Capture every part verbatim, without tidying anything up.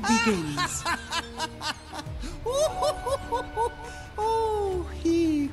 battle begins. Oh, he...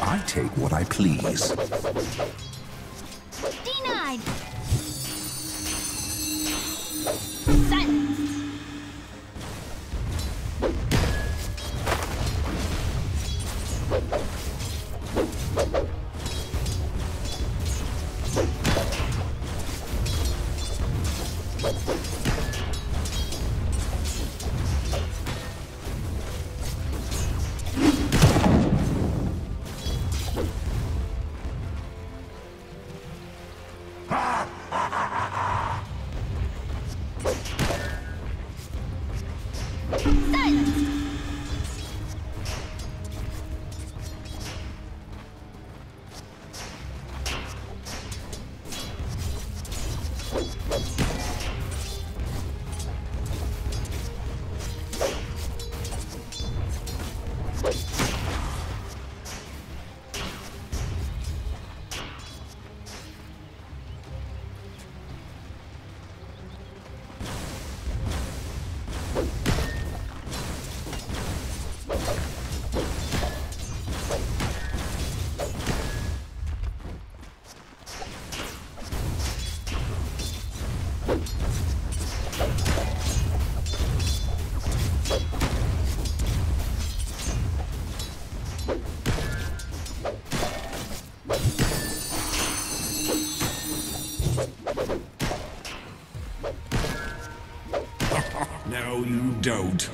I take what I please. Denied! Silence! No, you don't.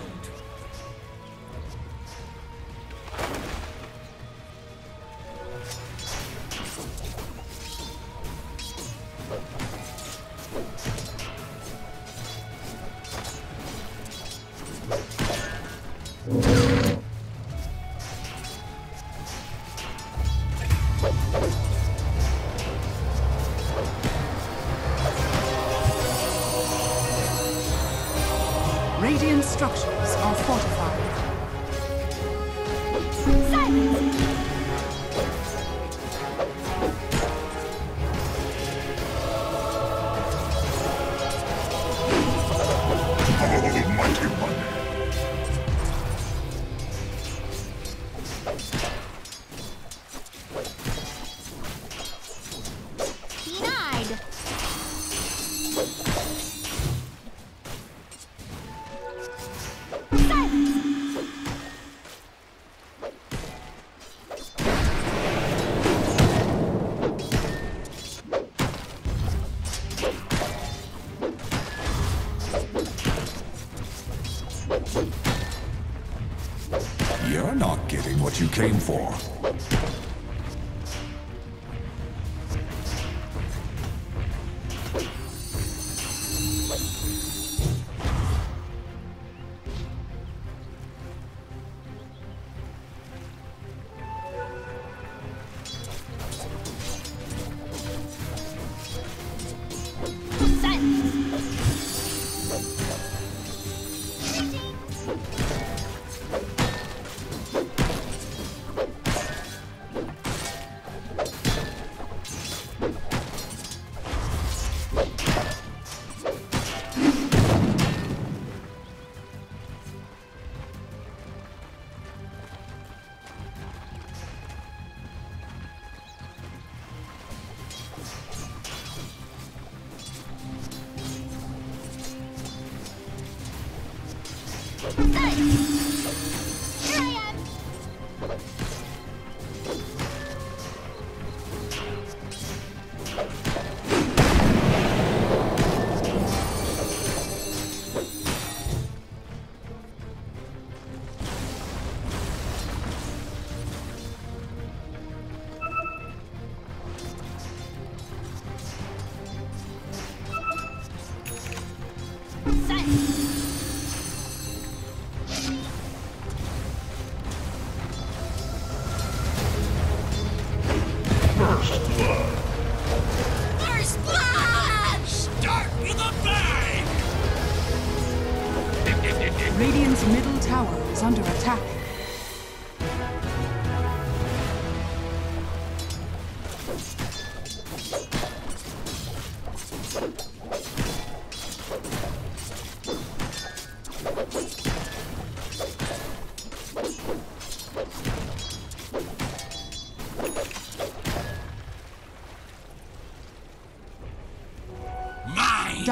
Radiant structures are fortified. Silence! You're not getting what you came for. Radiant's middle tower is under attack. Mine.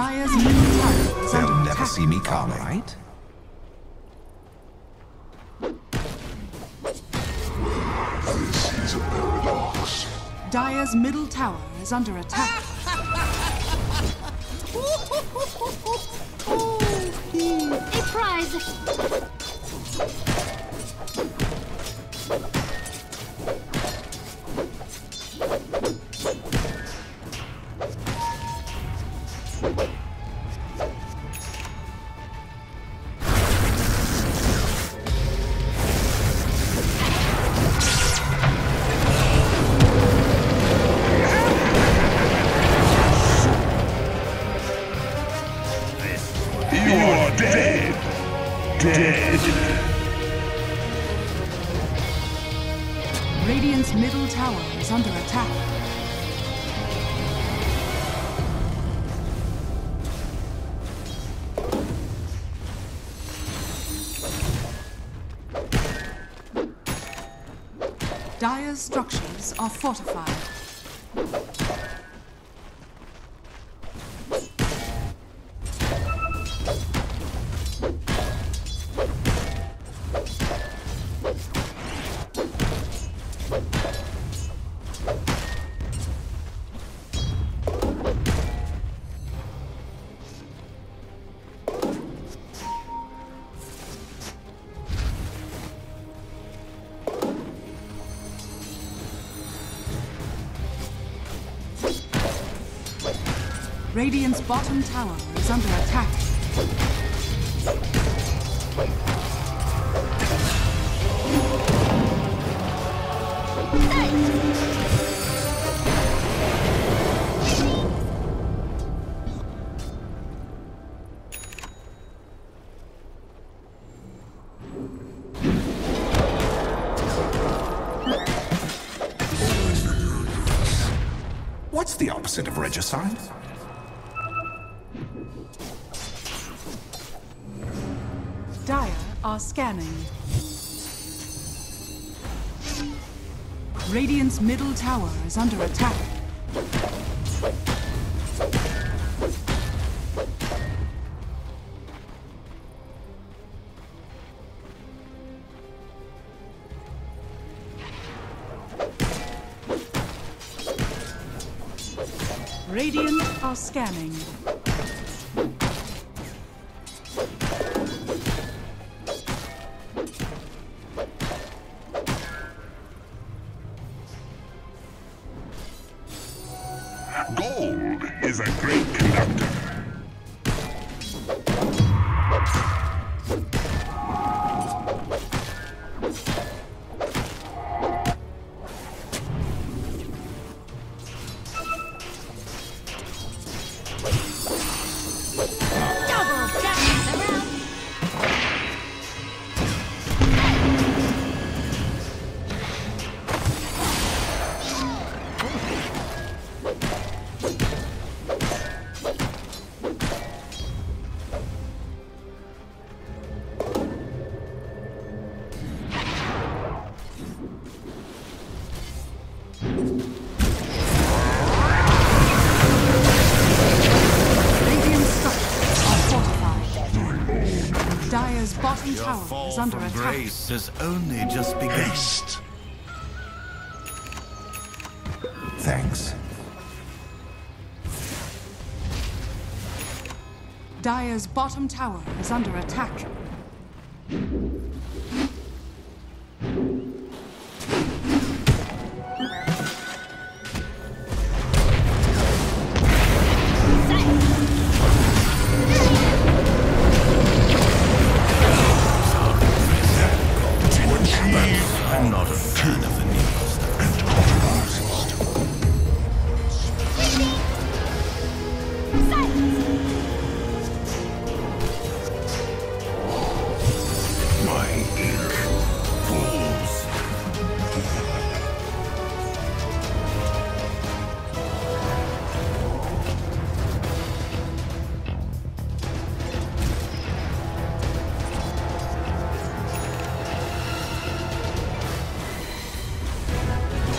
Dire's middle tower is under attack. They'll never see me coming, right? Dire's middle tower is under attack. A prize! Radiant's middle tower is under attack. Dire's structures are fortified. Radiant's bottom tower is under attack. What's the opposite of regicide? Dire are scanning. Radiant's middle tower is under attack. Radiant are scanning. Gold is a great conductor. Dire's bottom tower is under attack. Grace has only just begun. Haste. Thanks. Dire's bottom tower is under attack.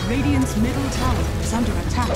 Radiant's middle tower is under attack.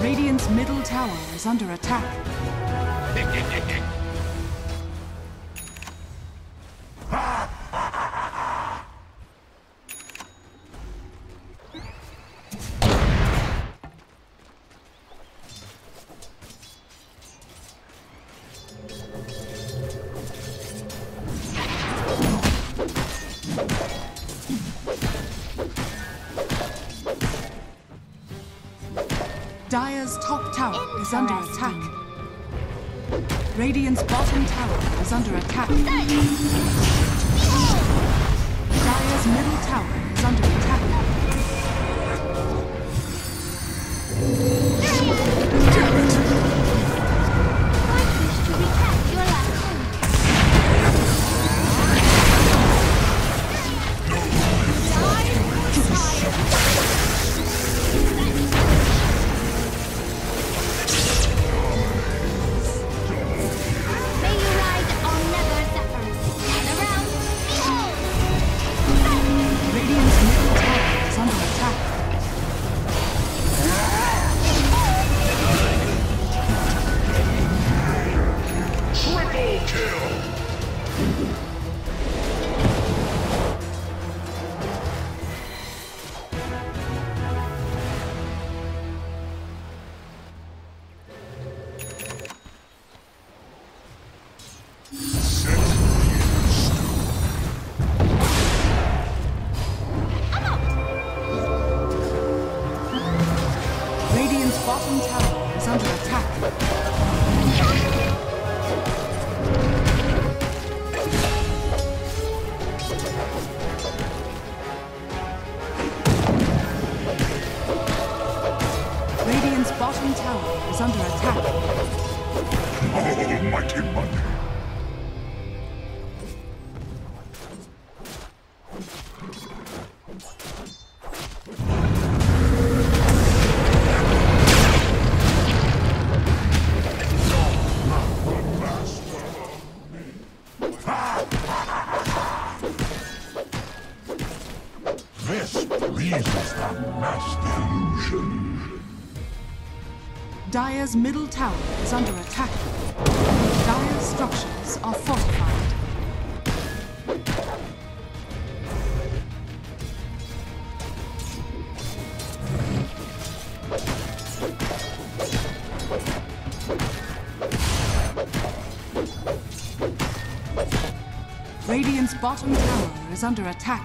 Radiant's middle tower is under attack. Dire's top tower is under attack. Radiant's bottom tower is under attack. Dire's middle tower is under attack. Damn it! I wish to recap your last Dire's middle tower is under attack. Dire's structures are fortified. Radiant Radiant's bottom tower is under attack.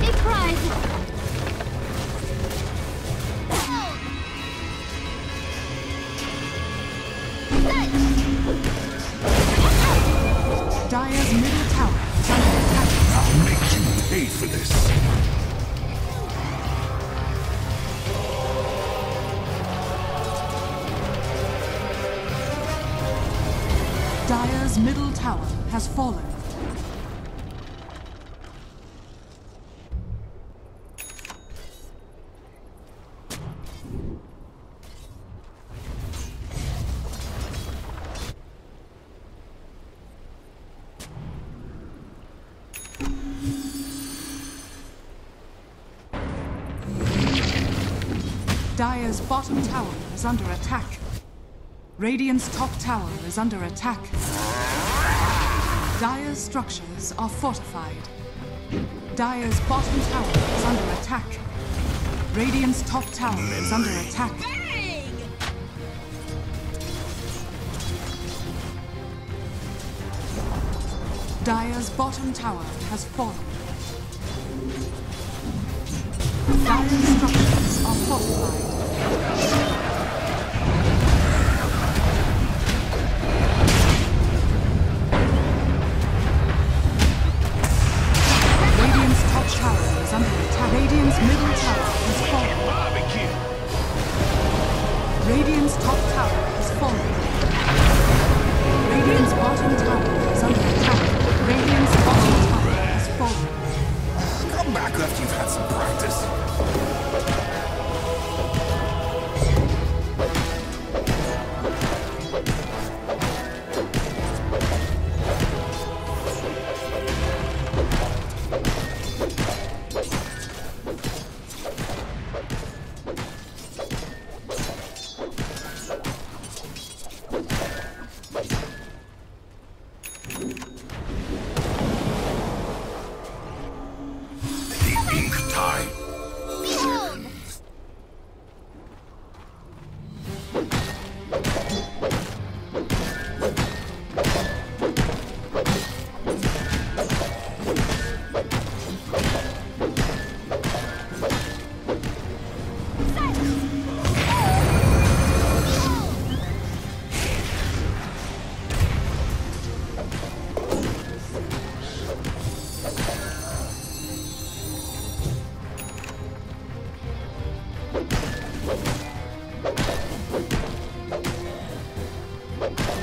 Big prize! Dire's middle tower is under attack. I'll make you pay for this. Dire's middle tower has fallen. Dire's bottom tower is under attack. Radiant's top tower is under attack. Dire's structures are fortified. Dire's bottom tower is under attack. Radiant's top tower is under attack. Dire's bottom tower has fallen. Dire's structures are fortified. Radiant's top tower is under attack. Radiant's middle tower has fallen. Barbecue. Radiant's top tower has fallen. Radiant's bottom tower is under attack. Radiant's bottom tower has fallen. Come back after you've had some practice.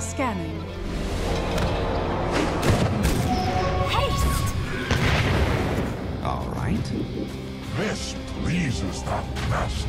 Scanning. Haste! All right. This pleases the master.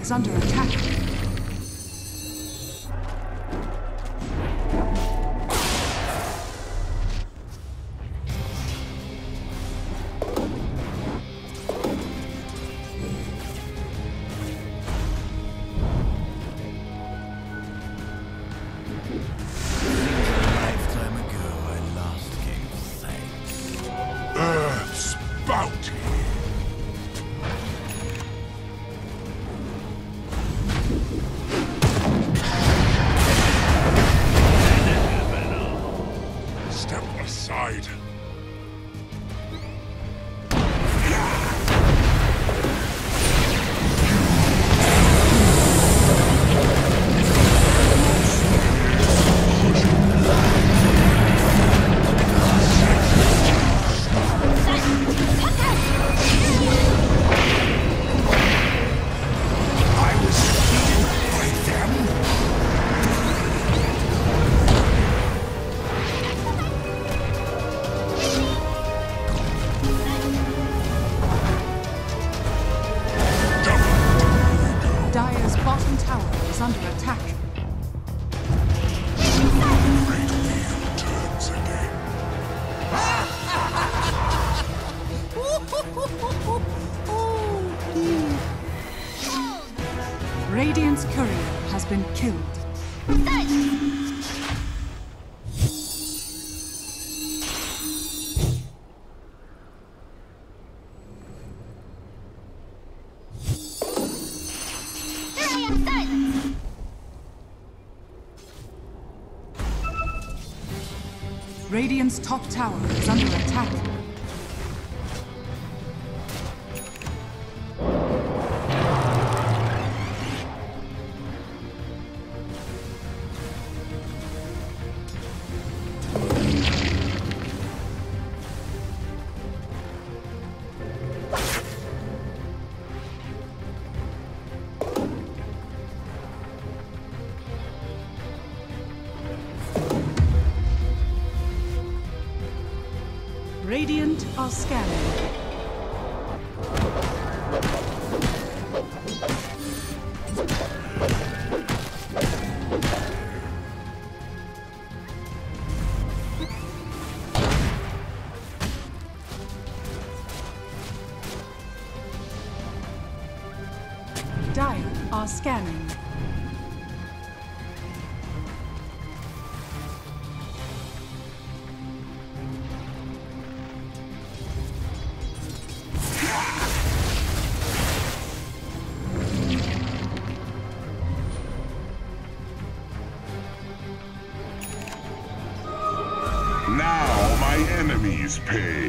It's under attack. Radiant's courier has been killed. Radiant's top tower is under attack. Radiant are scanning. Dire are scanning. Now my enemies pay.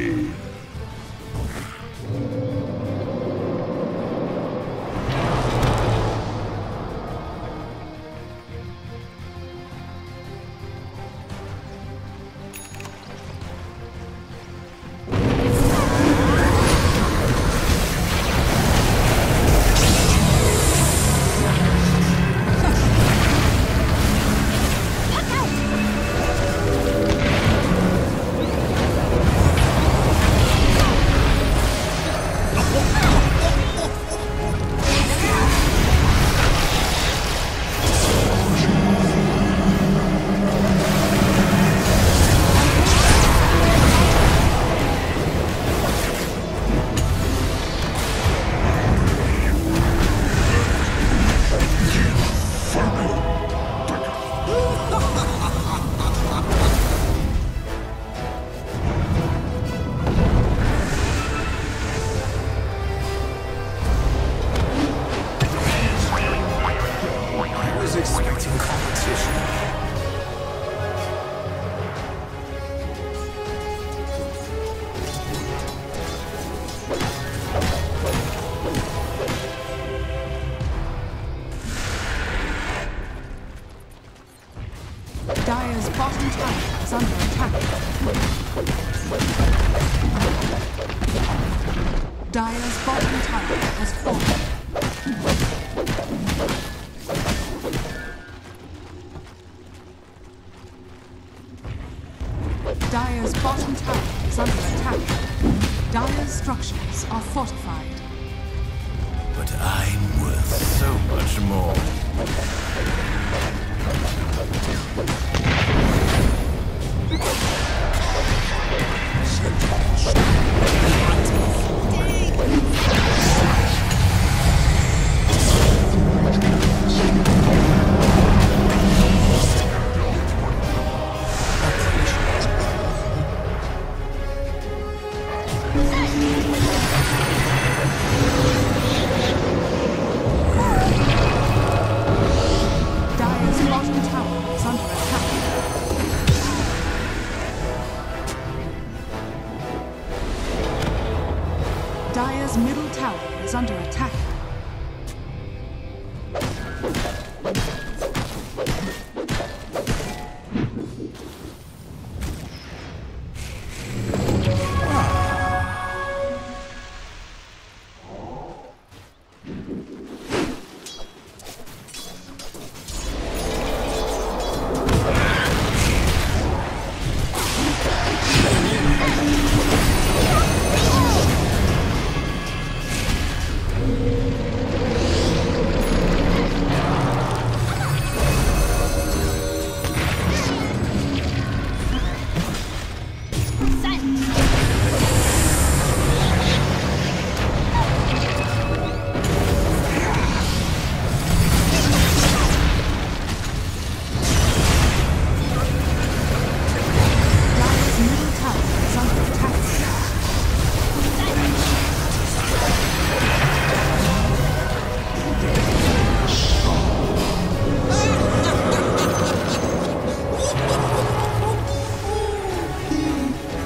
bottom tower is under attack. Dire's bottom tower has fallen. Dire's bottom tower is under attack. Dire's structures are fortified. But I'm worth so much more. Dire's middle tower is under attack. Dire's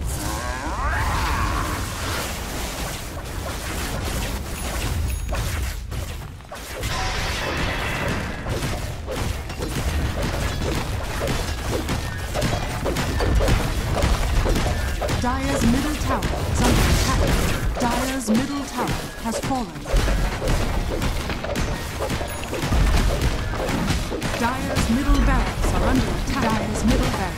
Dire's middle tower has fallen. Dire's middle tower is under attack. Dire's middle tower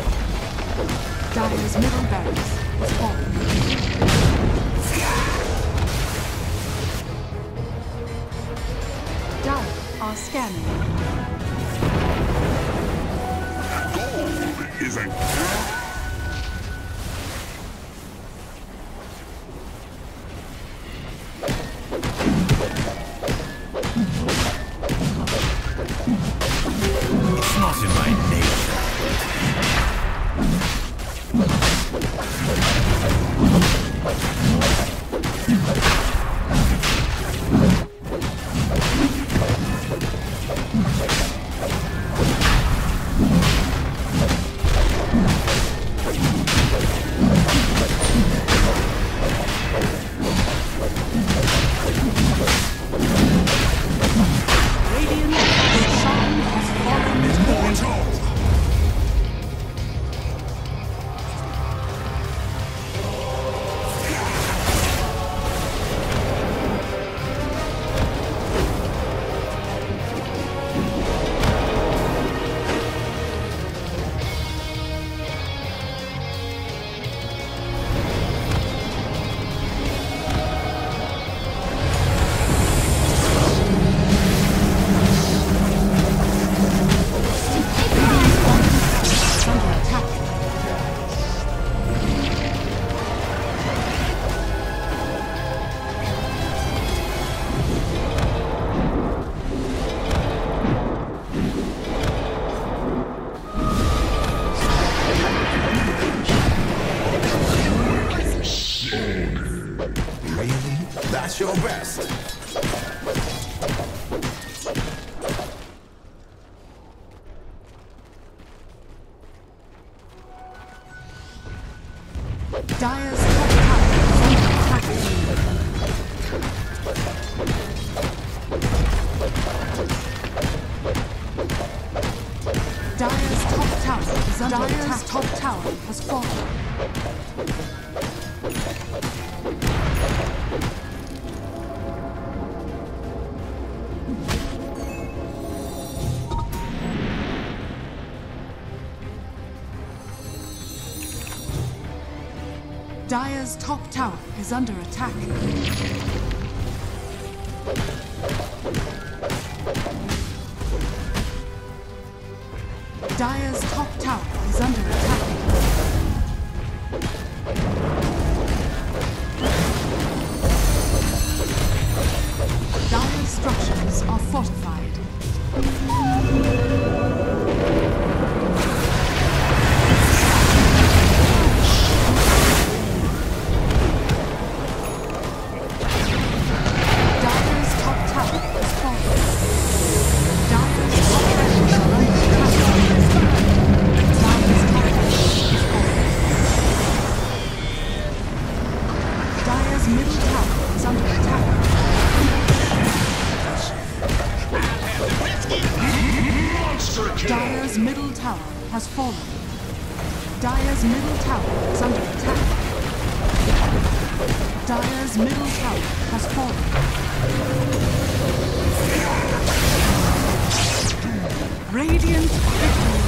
has fallen. Dire's middle barracks are under attack. Dire's middle barracks has fallen. Dire's middle barracks has fallen. Dire are scanning. Gold is a... That's your best. Dire's top tower is under attack. Dire's top tower is under attack. Dire's top tower has fallen. Dire's top tower is under attack. Dire's top tower is under attack. Dire's structures are fortified. Dire's middle tower has fallen. Dire's middle tower is under attack. Dire's middle tower has fallen. Radiant victory.